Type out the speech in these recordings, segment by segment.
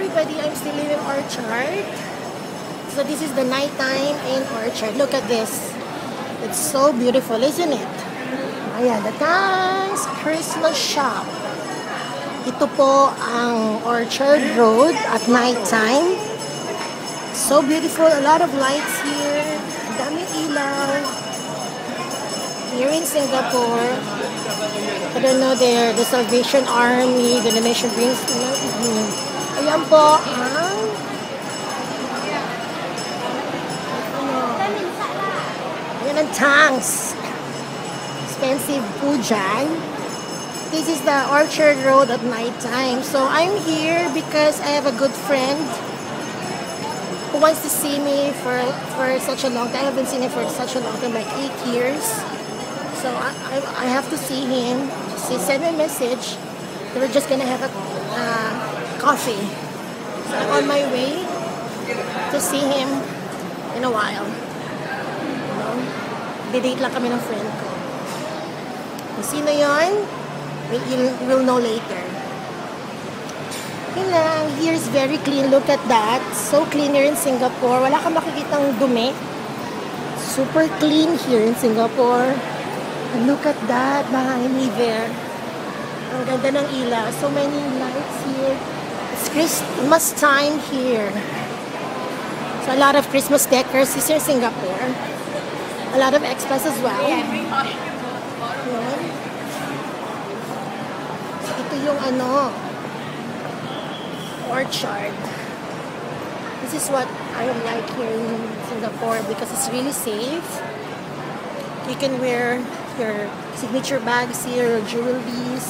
everybody, I'm still in Orchard. So this is the nighttime in Orchard. Look at this. It's so beautiful, isn't it? Ayan, the Tang's Christmas Shop. Ito po ang Orchard Road at nighttime. So beautiful. A lot of lights here. Dami ilaw. Here in Singapore, I don't know, there, the Salvation Army, the donation brings, you know, ayan po, ang ayan ang Tang's. Expensive po dyan. This is the Orchard Road at night time. So I'm here because I have a good friend who wants to see me for such a long time. I haven't seen him for such a long time, like 8 years. So I have to see him. She sent me a message. They were just gonna have a coffee. So I'm on my way to see him in a while. You know, didate lang kami ng friend ko. Kung sino yun, we'll know later. Yun lang. Here's very clean. Look at that. So clean here in Singapore. Wala kang makikitang dumi. Super clean here in Singapore. And look at that behind me there. Ang ganda ng ilaw. So many lights here. It's Christmas time here. So a lot of Christmas decors is here in Singapore. A lot of expats as well. So ito yung ano, Orchard. This is what I like here in Singapore because it's really safe. You can wear your signature bags here, your jewelries.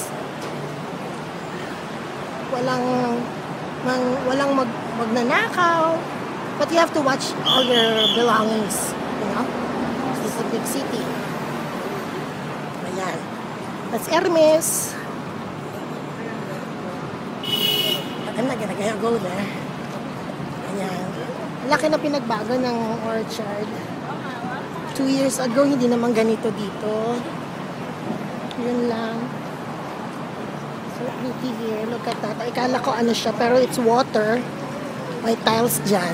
Walang magnanakaw. But you have to watch all your belongings, you know? This is a big city. Ayan. That's Hermès. I'm not gonna go there. Ayan. Laki na pinagbago ng Orchard. 2 years ago, hindi naman ganito dito. Yun lang. So pretty here. Look at that. Ikala ko ano siya, pero it's water. May tiles dyan.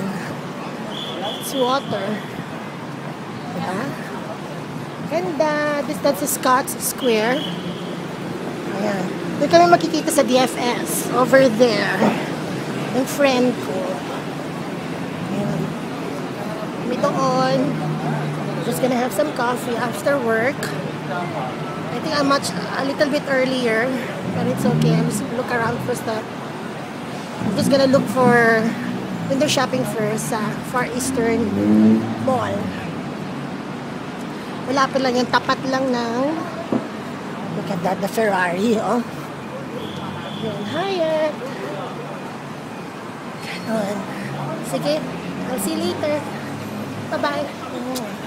It's water. Diba? And that's Scott's Square. Ayan. Doon kami makikita sa DFS. Over there. Yung friend ko. Ayan. Kami doon. Just gonna have some coffee after work. I think I'm a little bit earlier, but it's okay. I'm just look around for stuff. I'm just gonna look for window shopping first sa Far Eastern Mall. Malapit lang yung tapat lang ng, look at that, the Ferrari, oh. Yun, Hyatt. Ganon. Sige, I'll see you later. Bye-bye.